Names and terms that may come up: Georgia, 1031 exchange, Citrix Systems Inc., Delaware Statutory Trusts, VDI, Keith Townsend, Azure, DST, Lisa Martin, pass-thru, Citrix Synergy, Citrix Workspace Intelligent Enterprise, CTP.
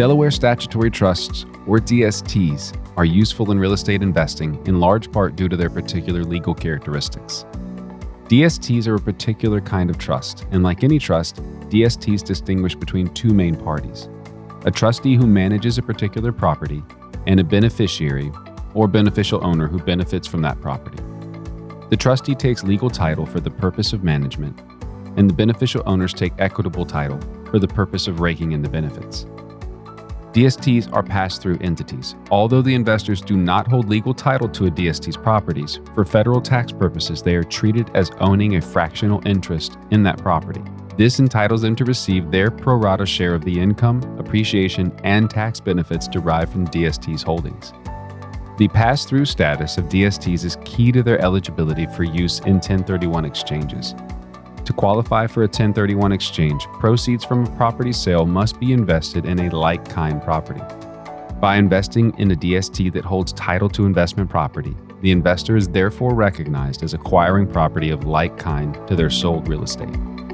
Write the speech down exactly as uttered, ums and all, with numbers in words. Delaware Statutory Trusts, or D S Ts, are useful in real estate investing in large part due to their particular legal characteristics. D S Ts are a particular kind of trust, and like any trust, D S Ts distinguish between two main parties: a trustee who manages a particular property and a beneficiary or beneficial owner who benefits from that property. The trustee takes legal title for the purpose of management, and the beneficial owners take equitable title for the purpose of raking in the benefits. D S Ts are pass-through entities. Although the investors do not hold legal title to a D S T's properties, for federal tax purposes, they are treated as owning a fractional interest in that property. This entitles them to receive their pro rata share of the income, appreciation, and tax benefits derived from D S T's holdings. The pass-through status of D S Ts is key to their eligibility for use in ten thirty-one exchanges. To qualify for a ten thirty-one exchange, proceeds from a property sale must be invested in a like-kind property. By investing in a D S T that holds title to investment property, the investor is therefore recognized as acquiring property of like kind to their sold real estate.